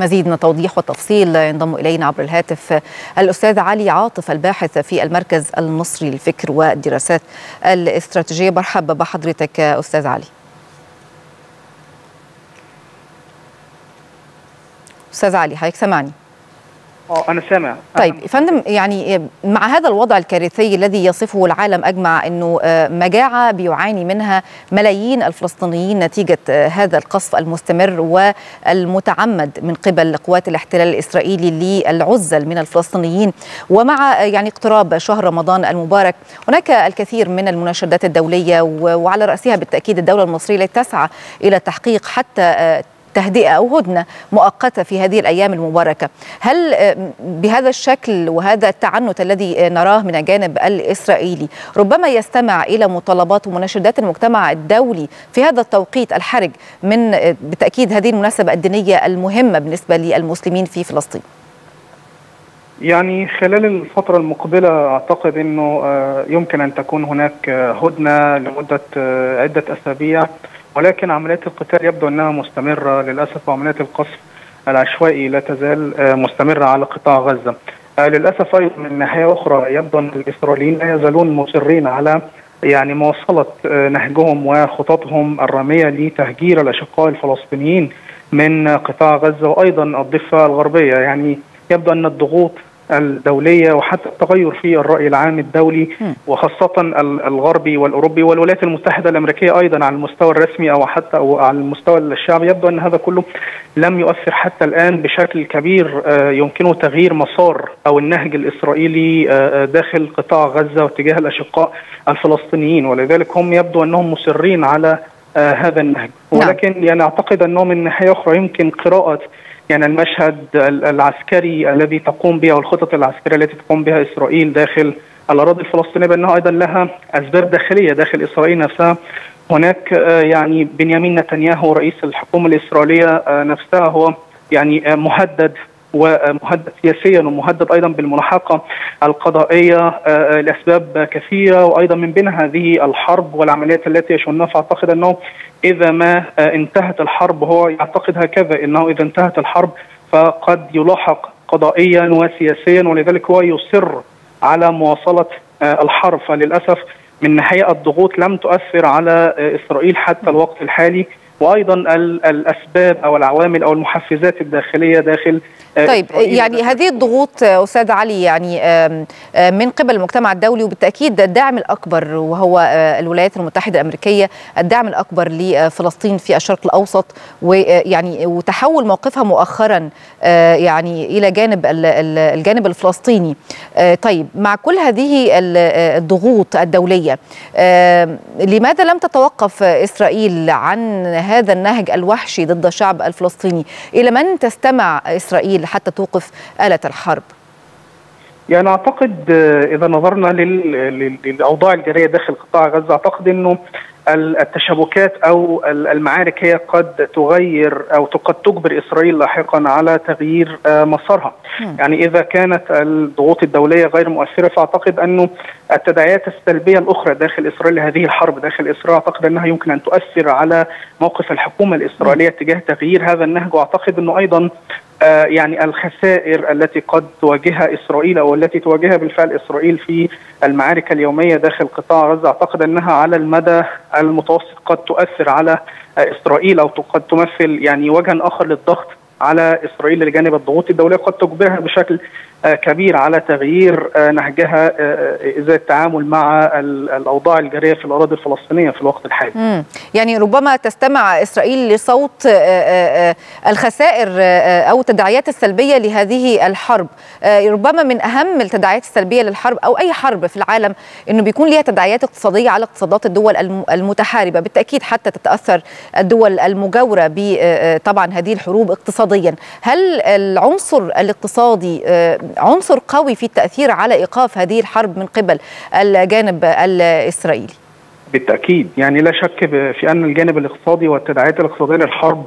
مزيد من التوضيح والتفصيل ينضم إلينا عبر الهاتف الأستاذ علي عاطف الباحث في المركز المصري للفكر والدراسات الاستراتيجية. مرحبا بحضرتك أستاذ علي. أستاذ علي حضرتك سامعني؟ أنا سامع. طيب يا فندم، يعني مع هذا الوضع الكارثي الذي يصفه العالم أجمع أنه مجاعة بيعاني منها ملايين الفلسطينيين نتيجة هذا القصف المستمر والمتعمد من قبل قوات الاحتلال الإسرائيلي للعزل من الفلسطينيين، ومع يعني اقتراب شهر رمضان المبارك، هناك الكثير من المناشدات الدولية وعلى رأسها بالتأكيد الدولة المصرية التي تسعى إلى تحقيق حتى تهدئة أو هدنة مؤقتة في هذه الأيام المباركة. هل بهذا الشكل وهذا التعنت الذي نراه من الجانب الإسرائيلي ربما يستمع إلى مطالبات ومناشدات المجتمع الدولي في هذا التوقيت الحرج من بالتأكيد هذه المناسبة الدينية المهمة بالنسبة للمسلمين في فلسطين؟ يعني خلال الفترة المقبلة أعتقد أنه يمكن أن تكون هناك هدنة لمدة عدة أسابيع، ولكن عمليات القتال يبدو أنها مستمرة للأسف، وعمليات القصف العشوائي لا تزال مستمرة على قطاع غزة للأسف. أيضا من ناحية أخرى يبدو أن الإسرائيليين لا يزالون مصرين على يعني مواصلة نهجهم وخططهم الرامية لتهجير الأشقاء الفلسطينيين من قطاع غزة وأيضا الضفة الغربية. يعني يبدو أن الضغوط الدولية وحتى التغير في الرأي العام الدولي وخاصة الغربي والأوروبي والولايات المتحدة الأمريكية أيضا على المستوى الرسمي أو حتى على المستوى الشعبي، يبدو أن هذا كله لم يؤثر حتى الآن بشكل كبير يمكنه تغيير مسار أو النهج الإسرائيلي داخل قطاع غزة واتجاه الأشقاء الفلسطينيين، ولذلك هم يبدو أنهم مصرين على هذا النهج. ولكن يعني أعتقد أنه من ناحية أخرى يمكن قراءة يعني المشهد العسكري الذي تقوم بها والخطط العسكرية التي تقوم بها إسرائيل داخل الأراضي الفلسطينية بأنها أيضا لها أسباب داخلية داخل إسرائيل نفسها. هناك يعني بنيامين نتنياهو رئيس الحكومة الإسرائيلية نفسها هو يعني مهدد، ومهدد سياسيا ومهدد أيضا بالملاحقة القضائية لأسباب كثيرة، وأيضا من بين هذه الحرب والعمليات التي يشنها. فأعتقد أنه إذا ما انتهت الحرب، هو يعتقد هكذا أنه إذا انتهت الحرب فقد يلاحق قضائيا وسياسيا، ولذلك هو يصر على مواصلة الحرب. فللأسف من ناحية الضغوط لم تؤثر على إسرائيل حتى الوقت الحالي، وأيضا الأسباب أو العوامل أو المحفزات الداخلية داخل. طيب يعني هذه الضغوط أستاذ علي يعني من قبل المجتمع الدولي وبالتأكيد الدعم الأكبر وهو الولايات المتحدة الأمريكية، الدعم الأكبر لفلسطين في الشرق الأوسط، ويعني وتحول موقفها مؤخرا يعني إلى جانب الجانب الفلسطيني. طيب مع كل هذه الضغوط الدولية لماذا لم تتوقف إسرائيل عن هذا النهج الوحشي ضد الشعب الفلسطيني؟ إلى من تستمع إسرائيل حتى توقف آلة الحرب؟ يعني أعتقد إذا نظرنا للأوضاع الجارية داخل قطاع غزة، أعتقد أنه التشابكات أو المعارك هي قد تغير أو قد تجبر إسرائيل لاحقا على تغيير مسارها. يعني إذا كانت الضغوط الدولية غير مؤثرة، فأعتقد أنه التداعيات السلبية الأخرى داخل إسرائيل، هذه الحرب داخل إسرائيل، أعتقد أنها يمكن أن تؤثر على موقف الحكومة الإسرائيلية تجاه تغيير هذا النهج. وأعتقد أنه أيضا يعني الخسائر التي قد تواجهها إسرائيل أو التي تواجهها بالفعل إسرائيل في المعارك اليومية داخل قطاع غزة، أعتقد أنها على المدى المتوسط قد تؤثر على إسرائيل أو قد تمثل يعني وجها آخر للضغط على إسرائيل لجانب الضغوط الدولية، قد تجبرها بشكل كبير على تغيير نهجها إزاء التعامل مع الأوضاع الجارية في الأراضي الفلسطينية في الوقت الحالي. يعني ربما تستمع إسرائيل لصوت الخسائر أو التداعيات السلبية لهذه الحرب. ربما من أهم التداعيات السلبية للحرب أو أي حرب في العالم أنه بيكون ليها تداعيات اقتصادية على اقتصادات الدول المتحاربة، بالتأكيد حتى تتأثر الدول المجاورة بطبعا هذه الحروب اقتصاديا. هل العنصر الاقتصادي عنصر قوي في التأثير على إيقاف هذه الحرب من قبل الجانب الإسرائيلي؟ بالتأكيد، يعني لا شك في أن الجانب الاقتصادي والتداعيات الاقتصادية للحرب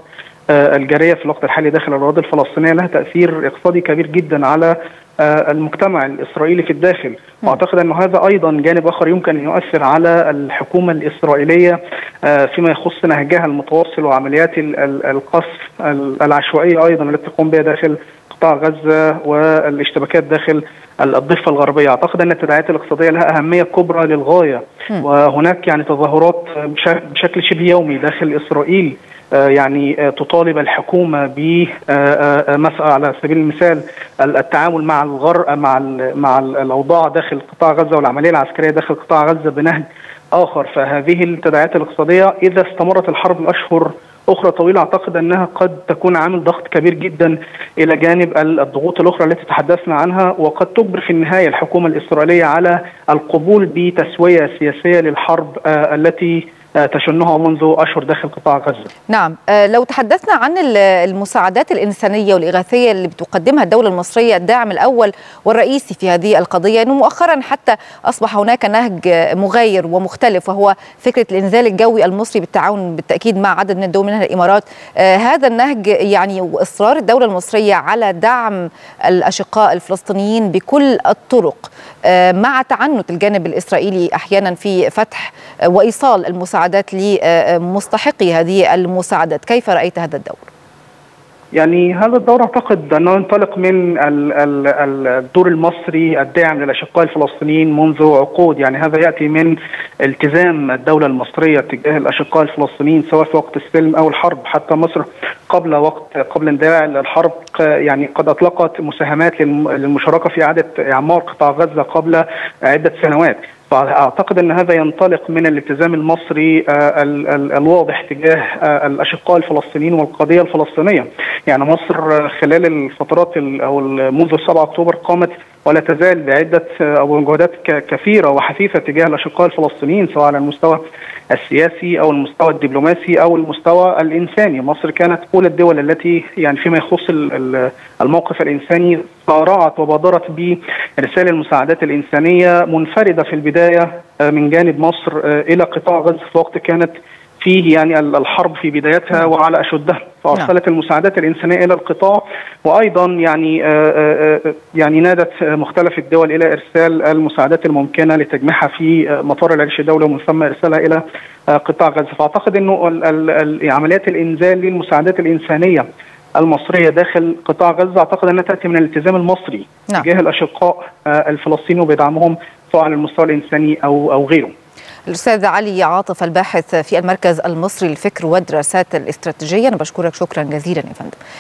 الجارية في الوقت الحالي داخل الأراضي الفلسطينية لها تأثير اقتصادي كبير جدا على المجتمع الإسرائيلي في الداخل، وأعتقد أن هذا أيضا جانب آخر يمكن أن يؤثر على الحكومة الإسرائيلية فيما يخص نهجها المتواصل وعمليات القصف العشوائية أيضا التي تقوم بها داخل قطاع غزة والاشتباكات داخل الضفة الغربية. أعتقد أن التداعيات الاقتصادية لها أهمية كبرى للغاية، وهناك يعني تظاهرات بشكل شبه يومي داخل إسرائيل يعني تطالب الحكومة ب على سبيل المثال التعامل مع مع الأوضاع داخل قطاع غزة والعملية العسكرية داخل قطاع غزة بنهج آخر. فهذه التداعيات الاقتصادية إذا استمرت الحرب لأشهر أخرى طويلة أعتقد أنها قد تكون عامل ضغط كبير جدا إلى جانب الضغوط الأخرى التي تحدثنا عنها، وقد تجبر في النهاية الحكومة الإسرائيلية على القبول بتسوية سياسية للحرب التي تشنها منذ أشهر داخل قطاع غزة. نعم، لو تحدثنا عن المساعدات الإنسانية والإغاثية اللي بتقدمها الدولة المصرية الداعم الأول والرئيسي في هذه القضية، أنه مؤخرا حتى أصبح هناك نهج مغاير ومختلف وهو فكرة الإنزال الجوي المصري بالتعاون بالتأكيد مع عدد من الدول منها الإمارات. هذا النهج يعني وإصرار الدولة المصرية على دعم الأشقاء الفلسطينيين بكل الطرق مع تعنت الجانب الإسرائيلي أحيانا في فتح وإيصال المساعدات لمستحقي هذه المساعدات، كيف رأيت هذا الدور؟ يعني هذا الدور أعتقد أنه ينطلق من الدور المصري الداعم للأشقاء الفلسطينيين منذ عقود، يعني هذا يأتي من التزام الدولة المصرية تجاه الأشقاء الفلسطينيين سواء في وقت السلم أو الحرب. حتى مصر قبل اندلاع الحرب يعني قد أطلقت مساهمات للمشاركة في إعادة إعمار قطاع غزة قبل عدة سنوات. فأعتقد أن هذا ينطلق من الالتزام المصري الواضح تجاه الأشقاء الفلسطينيين والقضية الفلسطينية. يعني مصر خلال الفترات أو منذ 7 أكتوبر قامت ولا تزال بعدة مجهودات كثيرة وحثيثة تجاه الأشقاء الفلسطينيين سواء على المستوى السياسي أو المستوى الدبلوماسي أو المستوى الإنساني. مصر كانت أولى الدول التي يعني فيما يخص الموقف الإنساني صارعت وبادرت برسالة المساعدات الإنسانية منفردة في البداية من جانب مصر إلى قطاع غزة في وقت كانت فيه يعني الحرب في بدايتها وعلى أشدها، فأرسلت المساعدات الإنسانية إلى القطاع، وأيضا يعني نادت مختلف الدول إلى إرسال المساعدات الممكنة لتجميعها في مطار العرش الدولي ومن ثم إرسالها إلى قطاع غزة. فأعتقد أنه عمليات الإنزال للمساعدات الإنسانية المصرية داخل قطاع غزة أعتقد أنها تأتي من الالتزام المصري تجاه الأشقاء الفلسطينيين وبدعمهم سواء على المستوى الإنساني أو غيره. الأستاذ علي عاطف الباحث في المركز المصري للفكر والدراسات الاستراتيجية، أنا بشكرك شكرا جزيلا يا فندم.